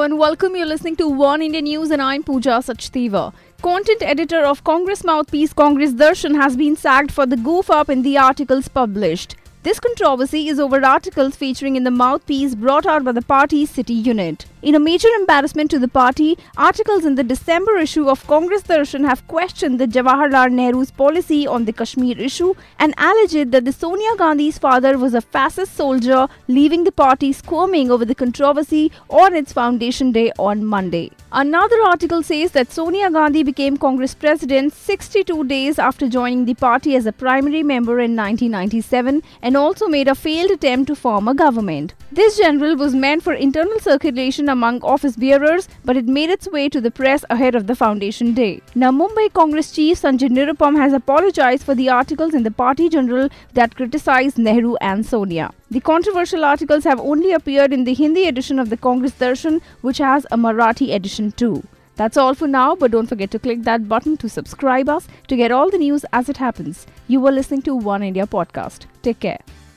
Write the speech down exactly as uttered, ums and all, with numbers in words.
Hello and welcome. You're listening to One India News and I'm Pooja Sachdeva. Content editor of Congress mouthpiece Congress Darshan has been sacked for the goof-up in the articles published. This controversy is over articles featuring in the mouthpiece brought out by the party's city unit. In a major embarrassment to the party, articles in the December issue of Congress Darshan have questioned the Jawaharlal Nehru's policy on the Kashmir issue and alleged that the Sonia Gandhi's father was a fascist soldier, leaving the party squirming over the controversy on its foundation day on Monday. Another article says that Sonia Gandhi became Congress president sixty-two days after joining the party as a primary member in nineteen ninety-seven and and also made a failed attempt to form a government. This general was meant for internal circulation among office bearers, but it made its way to the press ahead of the foundation day. Now, Mumbai Congress chief Sanjay Nirupam has apologized for the articles in the party general that criticized Nehru and Sonia. The controversial articles have only appeared in the Hindi edition of the Congress Darshan, which has a Marathi edition too. That's all for now, but don't forget to click that button to subscribe us to get all the news as it happens. You were listening to One India Podcast. Take care.